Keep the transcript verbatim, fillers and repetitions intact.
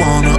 wanna